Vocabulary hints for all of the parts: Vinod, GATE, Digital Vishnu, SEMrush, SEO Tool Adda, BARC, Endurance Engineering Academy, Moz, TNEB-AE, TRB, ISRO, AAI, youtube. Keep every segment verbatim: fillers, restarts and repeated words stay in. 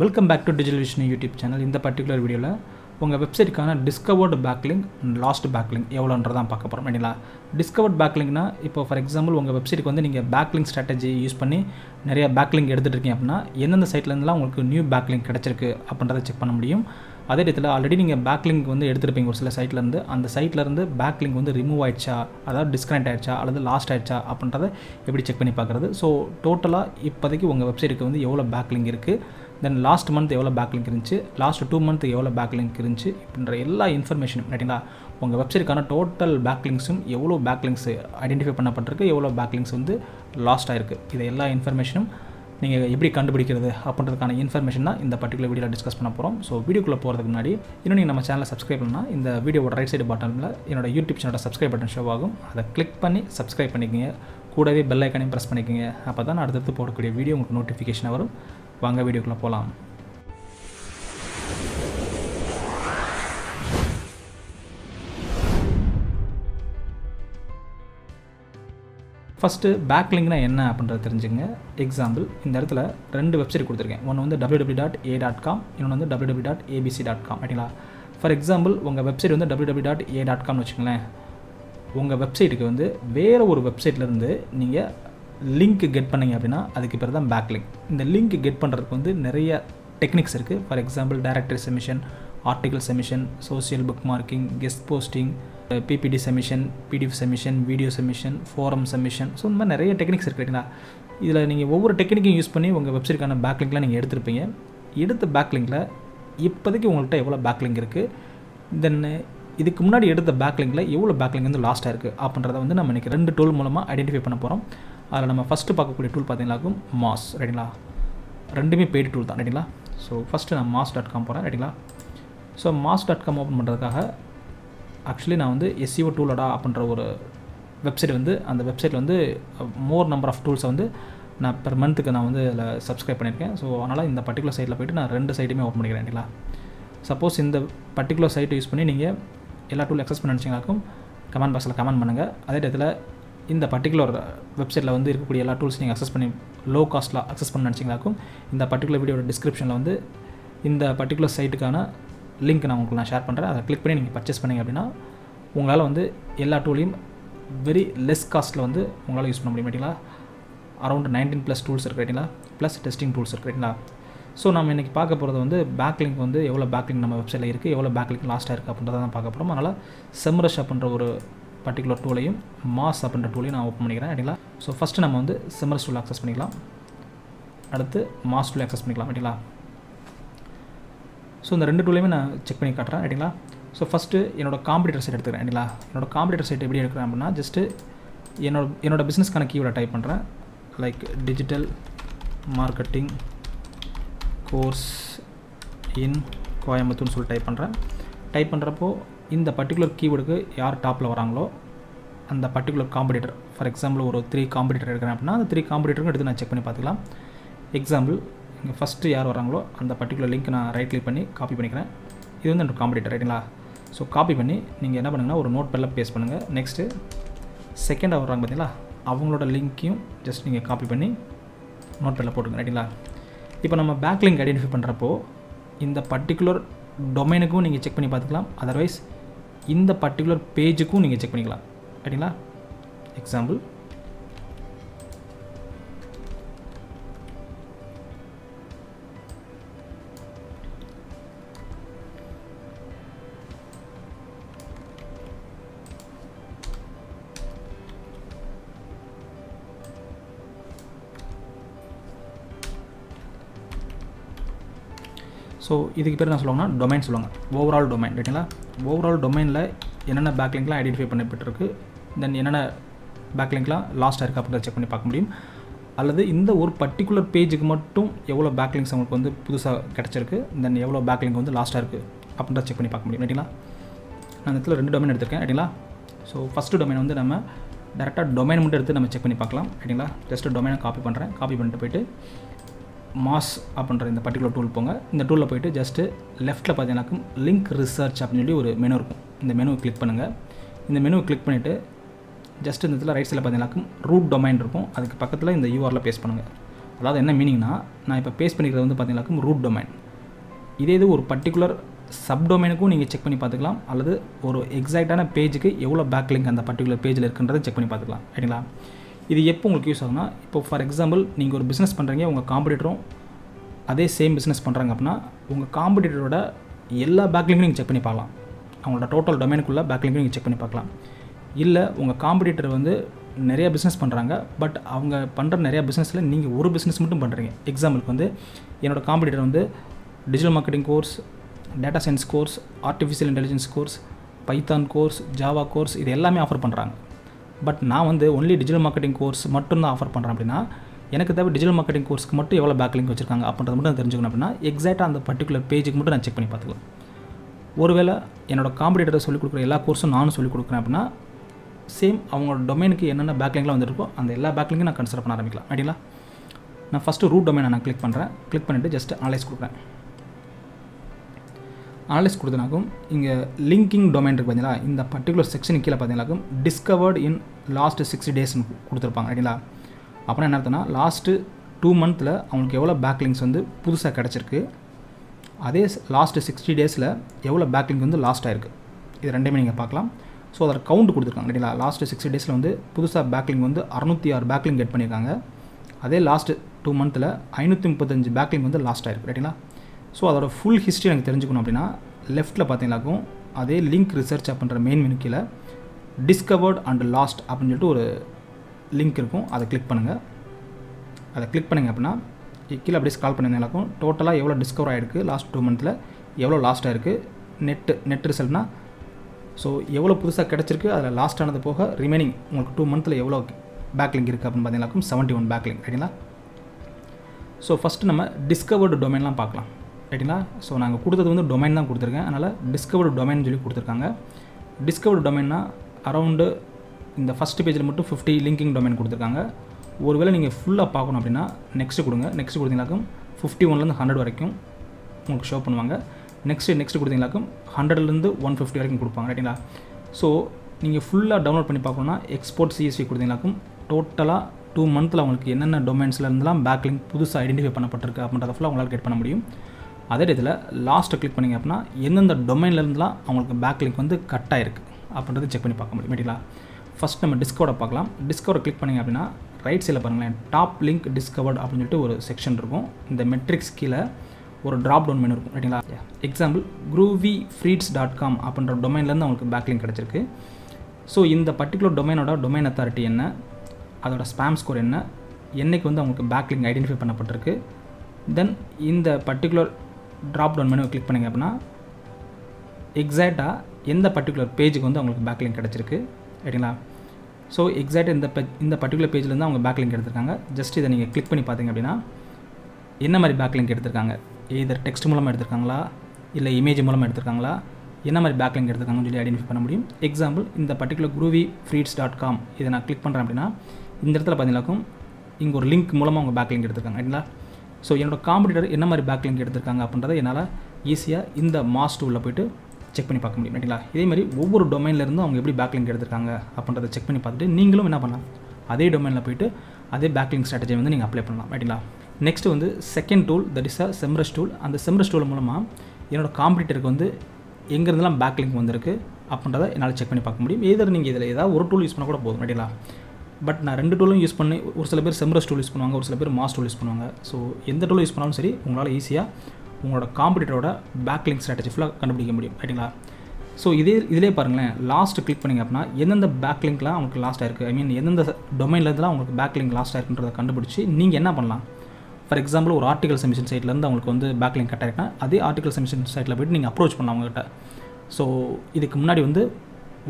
Welcome back to Digital Vishnu YouTube channel. In the particular video, la, unga website kana discovered backlink and lost backlink. Evalondradha dhaan paakaporam endila. Discovered backlink na, ipo for example, unga website ku vende neenga backlink strategy use panni nariya backlink eduthittu irkeenga appadina, endha site la irundha ungalku new backlink kedachirukku appadradha check panna mudiyum. அதே இடத்துல already நீங்கள் backlink வந்து எடுத்துருப்பீங்க ஒரு சில சைட்லேருந்து, அந்த சைட்லேருந்து backlink வந்து ரிமூவ் ஆயிடுச்சா, அதாவது டிஸ்கனெக்ட் ஆயிடுச்சா அல்லது லாஸ்ட் ஆயிடுச்சா அப்படின்றத எப்படி செக் பண்ணி பார்க்குறது. ஸோ டோட்டலாக இப்போதைக்கு உங்கள் வெப்சைட்டுக்கு வந்து எவ்வளோ பேக்லிங்க் இருக்குது, தென் லாஸ்ட் மந்த் எவ்வளோ பேக்லிங்க் இருந்துச்சு, லாஸ்ட் டூ மந்த் எவ்வளோ பேக்லிங்க் இருந்துச்சு அப்படின்ற எல்லா இன்ஃபர்மேஷனும் பார்த்தீங்களா. உங்கள் வெப்சைட்டுக்கான டோட்டல் பேக்லிங்ஸும் எவ்வளோ பேக்லிங்ஸ் ஐடென்டிஃபை பண்ணப்பட்டிருக்கு, எவ்வளோ பேக்லிங்ஸ் வந்து லாஸ்ட் ஆயிருக்கு, இது எல்லா இன்ஃபர்மேஷனும் நீங்கள் எப்படி கண்டுபிடிக்கிறது அப்படின்றதுக்கான இன்ஃபர்மேஷன் தான் இந்த பர்டிகுலர் வீடியோவில் டிஸ்கஸ் பண்ண போகிறோம். ஸோ வீடியோக்குள்ளே போகிறதுக்கு முன்னாடி இன்னும் நீங்கள் நம்ம சேனலை சப்ஸ்கிரைப் பண்ணால் இந்த வீடியோட ரைட் சைடு பட்டனில் என்னோட யூடியூப் சேனலோட சப்ஸ்கிரைப் பட்டன் ஷோ ஆகும், அதை கிளிக் பண்ணி சப்ஸ்கிரைப் பண்ணிக்கோங்க. கூடவே பெல் ஐக்கானையும் ப்ரெஸ் பண்ணிக்கோங்க, அப்போ தான் அடுத்தடுத்து போடக்கூடிய வீடியோ உங்களுக்கு நோட்டிஃபிகேஷன் வரும். வாங்க வீடியோக்குள்ளே போகலாம். ஃபஸ்ட்டு பேக்லிங்க்னா என்ன அப்படின்றத தெரிஞ்சுங்க. எக்ஸாம்பிள், இந்த இடத்துல ரெண்டு வெப்சைட் கொடுத்துருக்கேன். ஒன்று வந்து W W dot A dot com, இன்னொன்று வந்து W W dot ABC dot com ரைட்டிங்களா. ஃபார் எக்ஸாம்பிள், உங்கள் வெப்சைட் வந்து W W dot A dot காம்னு வச்சுக்கோங்களேன். உங்கள் வெப்சைட்டுக்கு வந்து வேறு ஒரு வெப்சைட்லேருந்து நீங்கள் லிங்க் கெட் பண்ணிங்க அப்படின்னா அதுக்கு பேர் தான் பேக்லிங்க். இந்த லிங்க் கெட் பண்ணுறதுக்கு வந்து நிறைய டெக்னிக்ஸ் இருக்குது. For example, directory submission, article submission, social bookmarking, guest posting, PPT submission, PDF submission, video submission, forum submission. So இந்த மாதிரி நிறைய டெக்னிக்ஸ் இருக்குங்களா. இதில் நீங்கள் ஒவ்வொரு டெக்னிக்கையும் யூஸ் பண்ணி உங்கள் வெப்சைட்டுக்கான பேக்லிங்க்லாம் நீங்கள் எடுத்துருப்பீங்க. எடுத்த பேக்லிங்கில் இப்போதைக்கு உங்கள்கிட்ட எவ்வளோ பேக்லிங்க் இருக்குது, தென் இதுக்கு முன்னாடி எடுத்த பேக்லிங்கில் எவ்வளோ பேக்லிங்க் வந்து லாஸ்ட்டாக இருக்குது அப்படின்றத வந்து நம்ம இன்றைக்கி ரெண்டு டூல் மூலமாக ஐடென்டிஃபை பண்ண போகிறோம். அதில் நம்ம ஃபஸ்ட்டு பார்க்கக்கூடிய டூல் பார்த்தீங்கன்னாக்கும் மாஸ் ரைட்டிங்களா. ரெண்டுமே பெய்டு டூல் தான் ரைட்டிங்களா. ஸோ ஃபஸ்ட்டு நான் மாஸ் டாட் காம் போகிறேன் ரைட்டிங்களா. So Moz dot com open பண்ணுறதுக்காக ஆக்சுவலி நான் வந்து எஸ்இஓ டூலடா அப்படின்ற ஒரு வெப்சைட் வந்து அந்த வெப்சைட்டில் வந்து மோர் நம்பர் ஆஃப் டூல்ஸை வந்து நான் பெர் மந்த்துக்கு நான் வந்து அதில் சப்ஸ்கிரைப் பண்ணியிருக்கேன். ஸோ அதனால் இந்த பர்டிகுலர் சைட்டில் போய்ட்டு நான் ரெண்டு சைட்டுமே ஓப்பன் பண்ணிக்கிறேன் ரைட்டிங்களா. சப்போஸ் இந்த பர்டிகுலர் சைட்டை யூஸ் பண்ணி நீங்கள் எல்லா டூல் அக்சஸ் பண்ண நினச்சிங்களாக்கும் கமெண்ட் பாக்ஸில் கமெண்ட் பண்ணுங்கள். அதே இடத்துல இந்த பர்டிகுலர் வெப்சைட்டில் வந்து இருக்கக்கூடிய எல்லா டூல்ஸ் நீங்கள் அக்சஸ் பண்ணி லோ காஸ்ட்டில் அக்சஸ் பண்ண நினச்சிங்களாக்கும் இந்த பர்டிகுலர் வீடியோட டிஸ்கிரிப்ஷனில் வந்து இந்த பர்டிகுலர் சைட்டுக்கான லிங்க் நான் உங்களுக்கு நான் ஷேர் பண்ணுறேன். அதை கிளிக் பண்ணி நீங்கள் பர்ச்சேஸ் பண்ணிங்க அப்படின்னா உங்களால் வந்து எல்லா டூலையும் வெரி லெஸ் காஸ்ட்டில் வந்து உங்களால் யூஸ் பண்ண முடியும் ரைட்டிங்களா. அரௌண்ட் நைன்டீன் ப்ளஸ் டூல்ஸ் இருக்குது ரைட்டிங்களா, ப்ளஸ் டெஸ்டிங் டூல்ஸ் இருக்குது ரைட்டிங்களா. ஸோ நம்ம இன்றைக்கி பார்க்க போகிறது வந்து பேக்லிங்க் வந்து எவ்வளோ பேக்லிங்க் நம்ம வெப்சைட்டில் இருக்குது, எவ்வளோ பேக்லிங்க் லாஸ்ட்டாக இருக்குது அப்படின்றத தான் பார்க்க போகிறோம். அதனால் செம்ரஷ் அப்படின்ற ஒரு பர்டிகுலர் டூலையும் மாஸ் அப்படின்ற டூலையும் நான் ஓப்பன் பண்ணிக்கிறேன் ரைட்டிங்களா. ஸோ ஃபஸ்ட்டு நம்ம வந்து செம்ரஷ் டூல் அக்சஸ் பண்ணிக்கலாம், அடுத்து மாஸ் டூல் அக்சஸ் பண்ணிக்கலாம் ரைட்டிங்களா. ஸோ இந்த ரெண்டு டூலையுமே நான் செக் பண்ணி காட்டுறேன் ரைட்டிங்களா. ஸோ ஃபஸ்ட்டு என்னோடய காம்படிட்டர் சைட் எடுத்துக்கிறேன் ரைட்டிங்களா. என்னோடய காம்படிட்டர் சைட் எப்படி எடுக்கிறேன் அப்படின்னா ஜஸ்ட்டு என்னோட என்னோடய பிஸ்னஸ்க்கான கீவேர்டை டைப் பண்ணுறேன். Like digital marketing course in கோயம்புத்தூர்னு சொல்லி டைப் பண்ணுறேன். டைப் பண்ணுறப்போ இந்த பர்டிகுலர் கீவேர்டுக்கு யார் டாப்பில் வராங்களோ அந்த பர்டிகுலர் காம்படிட்டர், ஃபார் எக்ஸாம்பிள் ஒரு த்ரீ காம்படிட்டர் எடுக்கிறேன் அப்படின்னா அந்த த்ரீ காம்படிட்டருக்கு எடுத்து நான் செக் பண்ணி பார்த்துக்கலாம். எக்ஸாம்பிள், இங்கே ஃபஸ்ட்டு யார் வராங்களோ அந்த பர்டிகுலர் லிங்க் நான் ரைட் கிளிக் பண்ணி காப்பி பண்ணிக்கிறேன். இது வந்து என்னோட காம்படிட்டர் ரைட்டிங்களா. ஸோ காப்பி பண்ணி நீங்கள் என்ன பண்ணுங்கன்னா ஒரு நோட் பேடில் பேஸ்ட் பண்ணுங்கள். நெக்ஸ்ட்டு செகண்டாக வர்றாங்க பார்த்தீங்களா, அவங்களோட லிங்க்கையும் ஜஸ்ட் நீங்கள் காப்பி பண்ணி நோட் பேடில் போட்டுக்கங்க ரைட்டிங்களா. இப்போ நம்ம பேக்லிங்க் ஐடென்டிஃபை பண்ணுறப்போ இந்த பர்டிகுலர் டொமைனுக்கும் நீங்கள் செக் பண்ணி பார்த்துக்கலாம், அதர்வைஸ் இந்த பர்டிகுலர் பேஜுக்கும் நீங்கள் செக் பண்ணிக்கலாம் ரைட்டிங்களா. எக்ஸாம்பிள், ஸோ இதுக்கு பேர் என்ன சொல்லுவாங்கன்னா டொமைன் சொல்லுவாங்க, ஓவரால் டொமைன் ரைட்டிங்களா. ஓவரால் டொமைனில் என்னென்ன பேக்லிங்க்லாம் ஐடென்டிஃபை பண்ணப்பட்டிருக்கு, தென் என்னென்ன பேக்லிங்க்லாம் லாஸ்ட்டாக இருக்குது அப்படின்றத செக் பண்ணி பார்க்க முடியும். அல்லது இந்த ஒரு பர்டிகுலர் பேஜுக்கு மட்டும் எவ்வளோ பேக்லிங்க்ஸ் அவங்களுக்கு வந்து புதுசாக கிடச்சிருக்கு, தென் எவ்வளோ பேக்லிங்க் வந்து லாஸ்ட்டாக இருக்குது அப்படின்றத செக் பண்ணி பார்க்க முடியும் ரைட்டிங்களா. நான் இந்த இடத்துல ரெண்டு டொமைன் எடுத்திருக்கேன் ரைட்டிங்களா. ஸோ ஃபஸ்ட்டு டொமைன் வந்து நம்ம டேரெக்டாக டொமைன் மட்டும் எடுத்து நம்ம செக் பண்ணி பார்க்கலாம் ரைட்டிங்களா. ஜஸ்ட்டு டொமைனை காப்பி பண்ணுறேன். காப்பி பண்ணிட்டு போய்ட்டு மாஸ் அப்படின்ற இந்த பர்டிகுலர் டூல் போங்க. இந்த டூலில் போய்ட்டு ஜஸ்ட்டு லெஃப்ட்டில் பார்த்தீங்கன்னாக்கும் லிங்க் ரிசர்ச் அப்படின்னு சொல்லி ஒரு மெனு இருக்கும். இந்த மெனுவை கிளிக் பண்ணுங்கள். இந்த மெனுவை கிளிக் பண்ணிவிட்டு ஜஸ்ட் இந்த இடத்துல ரைட் சைடில் பார்த்தீங்கன்னாக்கும் ரூட் டொமைன் இருக்கும், அதுக்கு பக்கத்தில் இந்த யூஆரில் பேஸ்ட் பண்ணுங்கள். அதாவது என்ன மீனிங்னா, நான் இப்போ பேஸ்ட் பண்ணிக்கிறது வந்து பார்த்தீங்கன்னாக்கும் ரூட் டொமைன். இதே இது ஒரு பர்டிகுலர் சப்டொமைனுக்கும் நீங்கள் செக் பண்ணி பார்த்துக்கலாம், அல்லது ஒரு எக்ஸாக்டான பேஜுக்கு எவ்வளோ பேக்லிங்க் அந்த பர்டிகுலர் பேஜில் இருக்குன்றதை செக் பண்ணி பார்த்துக்கலாம், ரைட்டுங்களா? இது எப்போ உங்களுக்கு யூஸ் ஆகுனா, இப்போ ஃபார் எக்ஸாம்பிள் நீங்கள் ஒரு பிஸ்னஸ் பண்ணுறீங்க, உங்கள் காம்படிட்டரும் அதே சேம் பிஸ்னஸ் பண்ணுறாங்க அப்படின்னா உங்கள் காம்படிட்டரோட எல்லா பேக்லிங்கும் நீங்கள் செக் பண்ணி பார்க்கலாம், அவங்களோட டோட்டல் டொமைனுக்குள்ளே பேக்லிங்கும் நீங்கள் செக் பண்ணி பார்க்கலாம். இல்லை உங்கள் காம்படிட்டர் வந்து நிறையா பிஸ்னஸ் பண்ணுறாங்க, பட் அவங்க பண்ணுற நிறையா பிஸ்னஸில் நீங்கள் ஒரு பிஸ்னஸ் மட்டும் பண்ணுறீங்க. எக்ஸாம்பிளுக்கு வந்து என்னோடய காம்படிட்டர் வந்து digital marketing course, data science course, artificial intelligence course, Python course, Java course, இது எல்லாமே ஆஃபர் பண்ணுறாங்க. பட் நான் வந்து ஒன்லி டிஜிட்டல் மார்க்கெட்டிங் கோர்ஸ் மட்டும்தான் ஆஃபர் பண்ணுறேன் அப்படின்னா எனக்கு தேவை டிஜிட்டல் மார்க்கெட்டிங் கோர்ஸ்க்கு மட்டும் எவ்வளோ பேக்லிங்க் வச்சுருக்காங்க அப்படின்றது மட்டும் நான் தெரிஞ்சுக்கணும் அப்படின்னா எக்ஸாக்டாக அந்த பர்டிகுலர் பேஜுக்கு மட்டும் நான் செக் பண்ணி பார்த்துக்கலாம். ஒருவேளை என்னோட காம்படிட்டரை சொல்லிக் கொடுக்குற எல்லா கோர்ஸும் நானும் சொல்லிக் கொடுக்குறேன் அப்படின்னா சேம் அவங்களோட டொமைனுக்கு என்னென்ன பேக்லிங்லாம் வந்துருக்கோ அந்த எல்லா பேக்லிங்கும் நான் கன்சிடர் பண்ண ஆரம்பிக்கலாம், ரைட்டுங்களா? நான் ஃபஸ்ட்டு ரூட் டொமைனை நான் கிளிக் பண்ணுறேன், கிளிக் பண்ணிவிட்டு ஜஸ்ட் அனலைஸ் கொடுக்குறேன். அனலைஸ் கொடுத்தனாக்கும் இங்கே லிங்கிங் டொமைன் இருக்குது பார்த்தீங்களா, இந்த பர்டிகுலர் செக்ஷனுக்கு கீழே பார்த்தீங்களாக்கும் டிஸ்கவர்டு இன் லாஸ்ட் சிக்ஸ்டி டேஸ்ன்னு கொடுத்துருப்பாங்க, ரைட்டுங்களா? அப்புறம் என்ன அர்த்தம்னா லாஸ்ட்டு டூ மந்த்தில் அவங்களுக்கு எவ்வளோ பேக்லிங்ஸ் வந்து புதுசாக கிடச்சிருக்கு, அதே லாஸ்ட்டு சிக்ஸ்டி டேஸில் எவ்வளோ பேக்லிங்க் வந்து லாஸ்ட் ஆகிருக்கு, இது ரெண்டுமே நீங்கள் பார்க்கலாம். ஸோ அதோட கவுண்ட் கொடுத்துருக்காங்க, ரைட்டுங்களா? லாஸ்ட்டு சிக்ஸ்டி டேஸில் வந்து புதுசாக பேக்லிங் வந்து அறுநூற்றி ஆறு பேக்லிங் கெட் பண்ணியிருக்காங்க, அதே லாஸ்ட்டு டூ மந்த்தில் ஐநூற்றி முப்பத்தஞ்சு பேக்லிங் வந்து லாஸ்ட் ஆகிருக்கு, ரைட்டுங்களா? ஸோ அதோட ஃபுல் ஹிஸ்ட்ரி எனக்கு தெரிஞ்சுக்கணும் அப்படின்னா லெஃப்ட்டில் பார்த்தீங்கன்னாக்கும் அதே லிங்க் ரிசர்ச் அப்படின்ற மெயின் மெனு கீழே டிஸ்கவர்ட் அண்ட் லாஸ்ட் அப்படின்னு சொல்லிட்டு ஒரு லிங்க் இருக்கும், அதை கிளிக் பண்ணுங்கள். அதை கிளிக் பண்ணுங்கள் அப்படின்னா கீழே அப்படியே ஸ்க்ரால் பண்ணியிருந்தாலும் டோட்டலாக எவ்வளோ டிஸ்கவர் ஆகிருக்கு, லாஸ்ட் டூ மந்தில் எவ்வளோ லாஸ்ட் ஆகிருக்கு, நெட் நெட் ரிசல்ட்னா ஸோ எவ்வளோ புதுசாக கிடச்சிருக்கு, அதில் லாஸ்ட் ஆனது போக ரிமைனிங் உங்களுக்கு டூ மந்தில் எவ்வளோ பேக்லிங்க் இருக்குது அப்படின்னு பார்த்தீங்கன்னாக்கும் செவன்ட்டி ஒன் பேக்லிங், ரைட்டுங்களா? ஸோ ஃபஸ்ட்டு நம்ம டிஸ்கவர்டு டொமைன்லாம் பார்க்கலாம், ரைட்டுங்களா? ஸோ நாங்கள் கொடுத்தது வந்து டொமைன் தான் கொடுத்துருக்கேன், அதனால் டிஸ்கவர்டு டொமைன் சொல்லி கொடுத்துருக்காங்க. டிஸ்கவர்டு டொமைன்னா அரௌண்டு இந்த ஃபஸ்ட்டு பேஜில் மட்டும் ஃபிஃப்டி லிங்கிங் டொமைன் கொடுத்துருக்காங்க. ஒருவேளை நீங்கள் ஃபுல்லாக பார்க்கணும் அப்படின்னா நெக்ஸ்ட்டு கொடுங்க, நெக்ஸ்ட் கொடுத்தீங்களாக்கும் ஃபிஃப்டி ஒன்லேருந்து ஹண்ட்ரட் வரைக்கும் உங்களுக்கு ஷோ பண்ணுவாங்க, நெக்ஸ்ட்டு நெக்ஸ்ட் கொடுத்தீங்களாக்கும் ஹண்ட்ரட்லேருந்து ஒன் ஃபிஃப்டி வரைக்கும் கொடுப்பாங்க, ரைட்டுங்களா? ஸோ நீங்கள் ஃபுல்லாக டவுன்லோட் பண்ணி பார்க்கணுன்னா எக்ஸ்போர்ட் சிஎஸ்வி கொடுத்தீங்களாக்கும் டோட்டலாக டூ மந்தில் அவங்களுக்கு என்னென்ன டொமைன்ஸ்லேருந்துலாம் பேக்லிங்க் புதுசாக ஐடென்டிஃபை பண்ணப்பட்டிருக்கு அப்படின்றத ஃபுல்லாக அவங்களால் கெட் பண்ண முடியும். அதே இதில் லாஸ்ட்டை கிளிக் பண்ணிங்க அப்படின்னா எந்தெந்த டொமைன்லேருந்துலாம் அவங்களுக்கு பேக்லிங்க் வந்து கட் ஆகிருக்கு அப்படின்றது செக் பண்ணி பார்க்க முடியும், ரைட்டுங்களா? ஃபஸ்ட் நம்ம டிஸ்கவர்டை பார்க்கலாம். டிஸ்கவரை கிளிக் பண்ணிங்க அப்படின்னா ரைட் சைடில் பாருங்களேன் டாப் லிங்க் டிஸ்கவர்டு அப்படின்னு சொல்லிட்டு ஒரு செக்ஷன் இருக்கும், இந்த மெட்ரிக்ஸ் கீழே ஒரு ட்ராப் டவுன் மெனு இருக்கும், ரைட்டுங்களா? Example groovy freights dot com அப்படின்ற டொமைன்லேருந்து அவங்களுக்கு பேக்லிங்க் கிடச்சிருக்கு. ஸோ இந்த பர்டிகுலர் டொமைனோட டொமைன் அத்தாரிட்டி என்ன, அதோட ஸ்பேம் ஸ்கோர் என்ன, என்றைக்கு வந்து அவங்களுக்கு பேக்லிங்க் ஐடென்டிஃபை பண்ணப்பட்டிருக்கு, தென் இந்த பர்டிகுலர் ட்ராப் டவுன் மெனுவை கிளிக் பண்ணிங்க அப்படின்னா எக்ஸாக்டாக எந்த பர்டிகுலர் பேஜுக்கு வந்து அவங்களுக்கு பேக்லிங்க் கிடச்சிருக்கு, ரைட்டுங்களா? ஸோ எக்ஸாக்டாக இந்த இந்த பர்டிகுலர் பேஜ்லேருந்து அவங்க பேக்லிங்க் எடுத்திருக்காங்க. ஜஸ்ட் இதை நீங்கள் கிளிக் பண்ணி பார்த்தீங்க அப்படின்னா என்ன மாதிரி பேக்லிங்க் எடுத்திருக்காங்க, எதர் டெக்ஸ்ட் மூலமாக எடுத்திருக்காங்களா, இல்லை இமேஜ் மூலமாக எடுத்திருக்காங்களா, என்ன மாதிரி பேக்லிங்க் எடுத்திருக்காங்கன்னு சொல்லி ஐடென்டிஃபை பண்ண முடியும். எக்ஸாம்பிள் இந்த particular groovy freights dot com இதை நான் கிளிக் பண்ணுறேன் அப்படின்னா இந்த இடத்துல பார்த்தீங்கன்னாக்கும் இங்கே ஒரு லிங்க் மூலமாக அவங்க பேக்லிங்க் எடுத்திருக்காங்க, ரைட்டுங்களா? ஸோ என்னோடய காம்படிட்டர் என்ன மாதிரி பேக்லிங்க் எடுத்திருக்காங்க அப்படின்றத என்னால் ஈஸியாக இந்த மாஸ் டூவில் போய்ட்டு செக் பண்ணி பார்க்க முடியும், ரைட்டுங்களா? இதேமாதிரி ஒவ்வொரு டொமைன்லேருந்தும் அவங்க எப்படி பேக்லிங்க் எடுத்திருக்காங்க அப்படின்றத செக் பண்ணி பார்த்துட்டு நீங்களும் என்ன பண்ணலாம், அதே டொமைனில் போய்ட்டு அதே பேக்லிங்க் ஸ்ட்ராட்டஜி வந்து நீங்கள் அப்ளை பண்ணலாம், ரைட்டுங்களா? நெக்ஸ்ட் வந்து second tool, that is a Semrush tool. அந்த செம்ரஷ் டூல் மூலமாக என்னோடய காம்படிட்டருக்கு வந்து எங்கேருந்துலாம் பேக்லிங்க் வந்திருக்கு அப்படின்றத என்னால் செக் பண்ணி பார்க்க முடியும். எதர் நீங்கள் இதில் ஏதாவது ஒரு டூல் யூஸ் பண்ணால் கூட போதும், ரைட்டுங்களா? பட் நான் ரெண்டு டூலும் யூஸ் பண்ணி ஒரு சில பேர் செம்ரஷ் டூல் யூஸ் பண்ணுவாங்க, ஒரு சில பேர் மாஸ் டூல் யூஸ் பண்ணுவாங்க. ஸோ எந்த டூல் யூஸ் பண்ணாலும் சரி உங்களால் ஈஸியாக உங்களோட காம்படிட்டரோட பேக்லிங்க் ஸ்ட்ராட்டஜி ஃபுல்லாக கண்டுபிடிக்க முடியும், ரைட்டுங்களா? ஸோ இதே இதிலே பாருங்களேன் லாஸ்ட்டு கிளிக் பண்ணிங்க அப்படின்னா எந்தெந்த பேக்லிங்க்லாம் அவங்களுக்கு லாஸ்ட் ஆயிருக்கு, ஐ மீன் எந்தெந்த டொமைன்லேருந்துலாம் அவங்களுக்கு பேக்லிங்க் லாஸ்ட் ஆயிருக்குன்றதை கண்டுபிடிச்சி நீங்கள் என்ன பண்ணலாம். ஃபார் எக்ஸாம்பிள் ஒரு ஆர்டிகல் சப்மிஷன் சைட்லேருந்து அவங்களுக்கு வந்து பேக்லிங்க் கட் ஆகிருக்குன்னா அதே ஆர்டிகல் சப்மிஷன் சைட்டில் போய்ட்டு நீங்கள் அப்ரோச் பண்ணலாம் அவங்ககிட்ட. ஸோ இதுக்கு முன்னாடி வந்து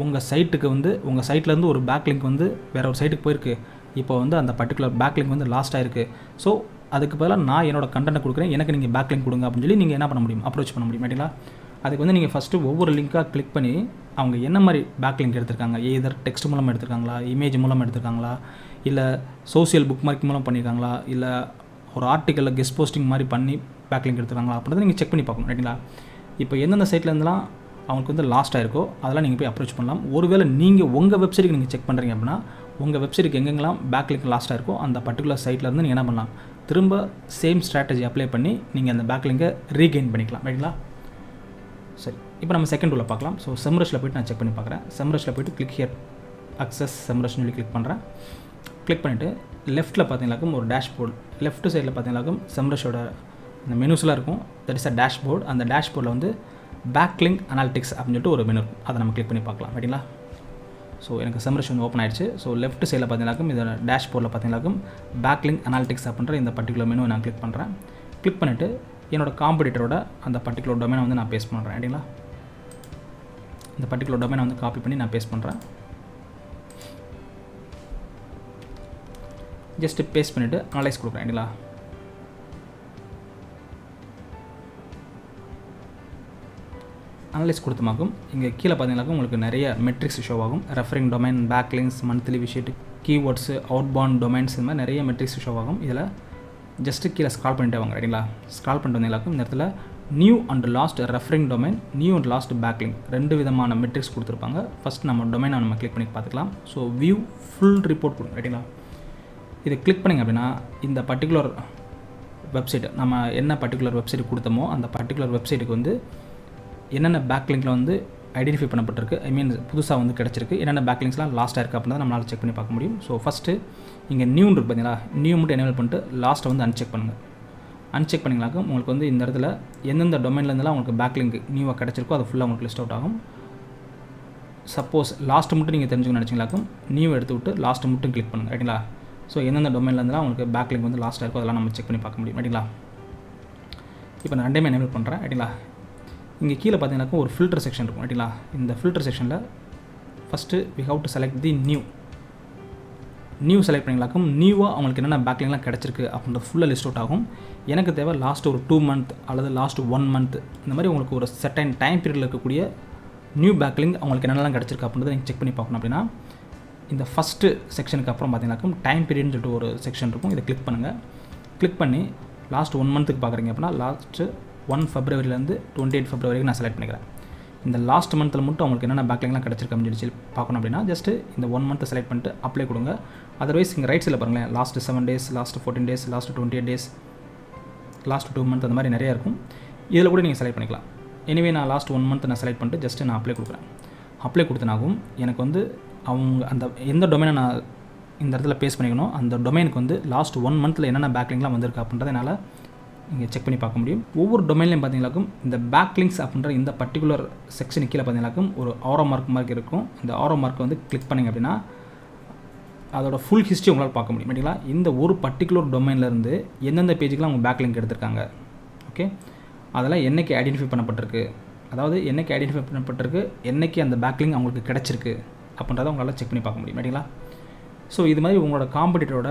உங்கள் சைட்டுக்கு வந்து உங்கள் சைட்லேருந்து ஒரு பேக்லிங்க் வந்து வேறு ஒரு சைட்டுக்கு போயிருக்கு, இப்போ வந்து அந்த பர்டிகுலர் பேக்லிங்க் வந்து லாஸ்ட் ஆயிருக்கு, ஸோ அதுக்கு பதிலாக நான் என்னோட கண்டென்ட் கொடுக்குறேன், எனக்கு நீங்கள் பேக்லிங்க் கொடுங்க அப்படின்னு சொல்லி நீங்கள் என்ன பண்ண முடியும், அப்ரோச் பண்ண முடியும், ரைட்டுங்களா? அதுக்கு வந்து நீங்கள் ஃபஸ்ட்டு ஒவ்வொரு லிங்காக கிளிக் பண்ணி அவங்க என்ன மாதிரி பேக்லிங்க் எடுத்திருக்காங்க, எதர் டெக்ஸ்ட் மூலமாக எடுத்திருக்காங்களா, இமேஜ் மூலமாக எடுத்திருக்காங்களா, இல்லை சோசியல் புக் மார்க் மூலம் பண்ணியிருக்காங்களா, இல்லை ஒரு ஆர்டிக்கலில் கெஸ்ட் போஸ்டிங் மாதிரி பண்ணி பேக்லிங்க் எடுத்துருக்காங்களா அப்படின்றத நீங்கள் செக் பண்ணி பார்க்கணும், ரைட்டுங்களா? இப்போ எந்தெந்த சைட்லேருந்துலாம் அவங்களுக்கு வந்து லாஸ்ட் ஆயிருக்கோ அதெல்லாம் நீங்கள் போய் அப்ரோச் பண்ணலாம். ஒருவேளை நீங்கள் உங்கள் வெப்சைட்டுக்கு நீங்கள் செக் பண்ணுறீங்க அப்படின்னா உங்கள் வெப்சைட்டுக்கு எங்கெங்கெல்லாம் பேக்லிங்க் லாஸ்ட் ஆயிருக்கோ அந்த பர்டிகுலர் சைட்லேருந்து நீங்கள் என்ன பண்ணலாம், திரும்ப சேம் ஸ்ட்ராட்டஜி அப்ளை பண்ணி நீங்கள் அந்த பேக் லிங்கை ரீகெயின் பண்ணிக்கலாம் ரைட்டுங்களா. சரி, இப்போ நம்ம செகண்ட் டூவில் பார்க்கலாம். ஸோ செம்ரஷில் போய்ட்டு நான் செக் பண்ணி பார்க்குறேன். செம்ரஷில் போய்ட்டு கிளிக் ஹியர் அக்சஸ் செம்ரஷ்னு சொல்லி கிளிக் பண்ணுறேன். கிளிக் பண்ணிவிட்டு லெஃப்ட்டில் பார்த்தீங்கன்னாக்கும் ஒரு டேஷ்போர்டு, லெஃப்ட் சைடில் பார்த்தீங்கன்னாக்கும் செம்ரஷோட அந்த மெனுஸ்லாம் இருக்கும். That is a dashboard. அந்த டேஷ்போர்டில் வந்து பேக் லிங்க் அனாலிட்டிக்ஸ் அப்படின்னு சொல்லிட்டு ஒரு மெனு இருக்கும். அதை நம்ம கிளிக் பண்ணி பார்க்கலாம் ரைட்டுங்களா. ஸோ எனக்கு செம்ரஷ் வந்து ஓப்பன் ஆயிடுச்சு. ஸோ லெஃப்ட் சைடில் பார்த்தீங்கன்னாக்கும் இதோட டேஷ்போர்டில் பார்த்தீங்கன்னாக்கும் பேக் லிங்க் அனாலிட்டிக்ஸ் அப்படின்ற இந்த பர்டிகுலர் மெனுவை நான் கிளிக் பண்ணுறேன். கிளிக் பண்ணிவிட்டு என்னோட காம்படிட்டரோட அந்த பர்டிகுலர் டொமைனை வந்து நான் பேஸ்ட் பண்ணுறேன் ரைட்டுங்களா. இந்த பர்டிகுலர் டொமைனை வந்து காப்பி பண்ணி நான் பேஸ்ட் பண்ணுறேன். ஜஸ்ட்டு பேஸ்ட் பண்ணிவிட்டு அனலைஸ் கொடுக்குறேன் ரைட்டுங்களா. அனலைஸ் கொடுத்தமாக்கும் இங்கே கீழே பார்த்தீங்கன்னாக்கும் உங்களுக்கு நிறைய மெட்ரிக்ஸ் ஷோ ஆகும். Referring domain, backlinks, monthly visit, keywords, outbound domains, இந்த மாதிரி நிறைய மெட்ரிக்ஸ் ஷோ ஆகும். இதில் ஜஸ்ட்டு கீழே ஸ்க்ரால் பண்ணிட்டு வாங்க ரைட்டுங்களா. ஸ்க்ரால் பண்ணிட்டு வந்தீங்களாக்கும் இந்த இடத்துல new and lost referring domain, new and lost backlink ரெண்டு விதமான மெட்ரிக்ஸ் கொடுத்துருப்பாங்க. ஃபஸ்ட் நம்ம டொமைனை நம்ம கிளிக் பண்ணி பார்த்துக்கலாம். ஸோ வியூ ஃபுல் ரிப்போர்ட் கொடுங்க ரைட்டுங்களா. இதை கிளிக் பண்ணிங்க அப்படின்னா இந்த பர்டிகுலர் வெப்சைட், நம்ம என்ன பர்டிகுலர் வெப்சைட் கொடுத்தோமோ அந்த பர்டிகுலர் வெப்சைட்டுக்கு வந்து என்னென்ன பேக்லிங்கில் வந்து ஐடென்டிஃபை பண்ணப்பட்டிருக்கு, ஐ மீன் புதுசாக வந்து கிடச்சிருக்கு, என்னென்ன பேக்லிங்ஸ்லாம் லாஸ்ட்டாக இருக்குது அப்படின்னா நம்மளால் செக் பண்ணி பார்க்க முடியும். ஸோ ஃபஸ்ட்டு இங்கே நியூன்னு இருக்குது பார்த்தீங்களா, நியூ மட்டும் எனேபிள் பண்ணிட்டு லாஸ்ட்டை வந்து அன்செக் பண்ணுங்கள். அன்செக் பண்ணிங்களாக்க உங்களுக்கு வந்து இந்த இடத்துல எந்தெந்த டொமைன்லேருந்துலாம் உங்களுக்கு பேக்லிங்க் நியூவாக கிடச்சிருக்கோ அது ஃபுல்லாக உங்களுக்கு லிஸ்ட் அவுட் ஆகும். சப்போஸ் லாஸ்ட்டு மட்டும் நீங்கள் தெரிஞ்சுக்கணும்னு நினச்சிங்களாக்கும் நியூ எடுத்து விட்டு லாஸ்ட்டு மட்டும் கிளிக் பண்ணுங்கள் ரைட்டுங்களா. ஸோ எந்தெந்த டொமைன்லேருந்துலாம் உங்களுக்கு பேக்லிங்க் வந்து லாஸ்ட்டாக இருக்கோ அதெல்லாம் நம்ம செக் பண்ணி பார்க்க முடியும் ரைட்டுங்களா. இப்போ நான் ரெண்டையுமே எனேபிள் பண்ணுறேன் ரைட்டுங்களா. இங்கே கீழே பார்த்தீங்கன்னாக்கும் ஒரு ஃபில்டர் செக்ஷன் இருக்கும் ரைட்டுங்களா. இந்த ஃபில்டர் செக்ஷனில் first we have to select the new. New select பண்ணிங்களாக்கும் நியூவாக அவங்களுக்கு என்னென்ன பேக்லிங்லாம் கிடச்சிருக்கு அப்படின்ற ஃபுல்லாக லிஸ்ட் அவுட் ஆகும். எனக்கு தேவை லாஸ்ட் ஒரு டூ மந்த் அல்லது லாஸ்ட் ஒன் மந்த் இந்த மாதிரி உங்களுக்கு ஒரு செர்டைன் டைம் பீரியடில் இருக்கக்கூடிய நியூ பேக்லிங் அவங்களுக்கு என்னென்னலாம் கிடச்சிருக்கு அப்படின்றத நீங்கள் செக் பண்ணி பார்க்கணும். அப்படின்னா இந்த ஃபஸ்ட்டு செக்ஷனுக்கு அப்புறம் பார்த்தீங்கன்னாக்கும் டைம் பீரியட்னு சொல்லிட்டு ஒரு செக்ஷன் இருக்கும். இதை கிளிக் பண்ணுங்கள். கிளிக் பண்ணி லாஸ்ட் ஒன் மந்த்துக்கு பார்க்குறீங்க அப்படின்னா லாஸ்ட்டு ஒன் ஃபெப்ரவரிலேருந்து டுவெண்ட்டி எயிட் ஃபெப்ரவரிக்கு நான் செலக்ட் பண்ணிக்கிறேன். இந்த லாஸ்ட் மந்தில் மட்டும் அவங்களுக்கு என்னென்ன பேக்லிங்லாம் கிடச்சிருக்கு அப்படின்னு சொல்லி பார்க்கணும். அப்படின்னா ஜஸ்ட்டு இந்த ஒன் மந்த்தை செலக்ட் பண்ணிட்டு அப்ளை கொடுங்க. அதர்வைஸ் இங்கே ரைட் சைடில் பாருங்களேன், last seven days, last fourteen days, last twenty eight days, last two month அந்த மாதிரி நிறையா இருக்கும். இதில் கூட நீங்கள் செலக்ட் பண்ணிக்கலாம். எனிவே நான் லாஸ்ட் ஒன் மந்த் நான் செலக்ட் பண்ணிட்டு ஜஸ்ட்டு நான் அப்ளை கொடுக்குறேன். அப்ளை கொடுத்தனாகும் எனக்கு வந்து அவங்க அந்த எந்த டொமைனை நான் இந்த இடத்துல பேஸ் பண்ணிக்கணும் அந்த டொமைனுக்கு வந்து லாஸ்ட் ஒன் மந்தில் என்னென்ன பேக்லிங்லாம் வந்திருக்கு அப்படின்றத என்னால் இங்கே செக் பண்ணி பார்க்க முடியும். ஒவ்வொரு டொமைன்லையும் பார்த்தீங்களாக்கும் இந்த பேக்லிங்ஸ் அப்படின்ற இந்த பர்டிகுலர் செக்ஷன் கீழே பார்த்தீங்களாக்கும் ஒரு ஆரோ மார்க் மார்க் இருக்கும். இந்த ஆரோ மார்க் வந்து கிளிக் பண்ணிங்க அப்படின்னா அதோட ஃபுல் ஹிஸ்ட்ரி உங்களால் பார்க்க முடியும் ரைட்டுங்களா. இந்த ஒரு பர்டிகுலர் டொமைன்லேருந்து எந்தெந்த பேஜுக்கெலாம் அவங்க பேக்லிங்க் எடுத்திருக்காங்க, ஓகே, அதெல்லாம் என்றைக்கு ஐடென்டிஃபை பண்ணப்பட்டிருக்கு, அதாவது என்றைக்கு ஐடென்டிஃபை பண்ணப்பட்டிருக்கு, என்றைக்கு அந்த பேக்லிங் அவங்களுக்கு கிடச்சிருக்கு அப்படின்றத உங்களால் செக் பண்ணி பார்க்க முடியும் ரைட்டுங்களா. ஸோ இது மாதிரி உங்களோட காம்படிட்டரோட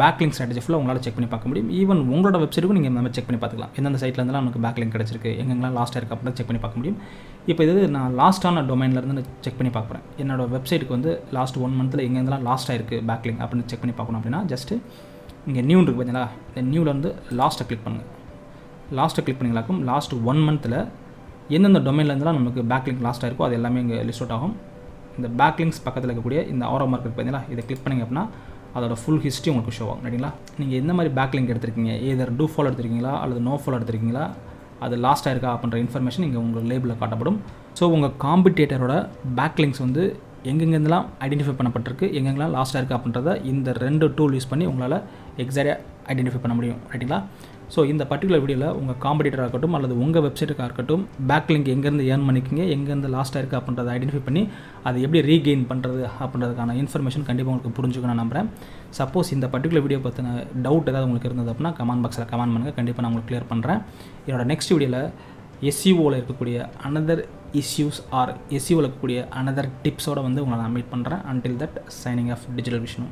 பேக்லிங் ஸ்ட்ராட்டஜி ஃபுல்லாக உங்களால் செக் பண்ணி பார்க்க முடியும். ஈவன் உங்களோட வெப்சைட்டுக்கும் நீங்கள் நம்ம செக் பண்ணி பார்த்துக்கலாம். எந்தெந்த சைட்லேருந்துலாம் நமக்கு பேக்லிங் கிடச்சிருக்கு, எங்கெங்கெல்லாம் லாஸ்ட்டாக இருக்குது அப்படின்னு செக் பண்ணி பார்க்க முடியும். இப்போ இது நான் லாஸ்ட்டான டொமைன்லேருந்து நான் செக் பண்ணி பார்க்குறேன். என்னோடய வெப்சைட்டுக்கு வந்து லாஸ்ட் ஒன் மந்தில் எங்கெங்கெல்லாம் லாஸ்ட்டாக இருக்குது பேக்லிங் அப்படின்னு செக் பண்ணி பார்க்கணும். அப்படின்னா ஜஸ்ட்டு இங்கே நியூ இருக்குது பார்த்தீங்களா, இந்த நியூவில் வந்து லாஸ்ட்டை கிளிக் பண்ணுங்கள். லாஸ்ட்டை கிளிக் பண்ணிங்களாக்கும் லாஸ்ட் ஒன் மந்தில் எந்தெந்த டொமைன்லேருந்துலாம் நமக்கு பேக்லிங் லாஸ்ட்டாக இருக்கோ அது எல்லாமே இங்கே லிஸ்ட் அவுட் ஆகும். இந்த பேக்லிங்ஸ் பக்கத்தில் இருக்கக்கூடிய இந்த ஆரோ மார்க் பார்த்தீங்களா, இதை கிளிக் பண்ணிங்க அப்படின்னா அதோட ஃபுல் ஹிஸ்ட்ரி உங்களுக்கு ஷோ ஆகும் ரைட்டுங்களா. நீங்கள் எந்த மாதிரி பேக்லிங்க் எடுத்துருக்கீங்க, ஏதர் டூ ஃபாலோ எடுத்துருக்கீங்களா அல்லது நோ ஃபாலோ எடுத்துருக்கீங்களா, அது லாஸ்ட்டாக இருக்கா அப்படின்ற இன்ஃபர்மேஷன் இங்கே உங்களுக்கு லேபிளில் காட்டப்படும். ஸோ உங்கள் காம்படிட்டரோட பேக்லிங்ஸ் வந்து எங்கெங்கெல்லாம் ஐடென்டிஃபை பண்ணப்பட்டிருக்கு, எங்கெங்கெல்லாம் லாஸ்ட்டாக இருக்குது அப்படின்றத இந்த ரெண்டு டூல் யூஸ் பண்ணி உங்களால் எக்ஸாக்டாக ஐடென்டிஃபை பண்ண முடியும் ரைட்டுங்களா. ஸோ இந்த பர்டிகுலர் வீடியோவில் உங்கள் காம்படிட்டராக இருக்கட்டும் அல்லது உங்கள் வெப்சைட்டுக்காக இருக்கட்டும் பேக்லிங்க் எங்கேருந்து ஏர்ன் பண்ணிக்கிங்க, எங்கேருந்து லாஸ்ட்டாக இருக்குது அப்படின்றத ஐடென்டிஃபை பண்ணி அதை எப்படி ரீகெயின் பண்ணுறது அப்படின்றதுக்கான இன்ஃபர்மேஷன் கண்டிப்பாக உங்களுக்கு புரிஞ்சுக்கணும் நான் நம்புகிறேன். சப்போஸ் இந்த பர்டிகுலர் வீடியோ பற்றின டவுட் ஏதாவது உங்களுக்கு இருந்தது அப்படின்னா கமெண்ட் பாக்ஸில் கமெண்ட் பண்ணுங்கள், கண்டிப்பாக நான் உங்களுக்கு க்ளியர் பண்ணுறேன். என்னோட நெக்ஸ்ட் வீடியோவில் எஸ்இஓவில் இருக்கக்கூடிய அனதர் இஷ்யூஸ் ஆர் எஸ்இஓவில் இருக்கக்கூடிய அனதர் டிப்ஸோடு வந்து உங்களை நான் மீட் பண்ணுறேன். Until that, signing off, digital Vishnu.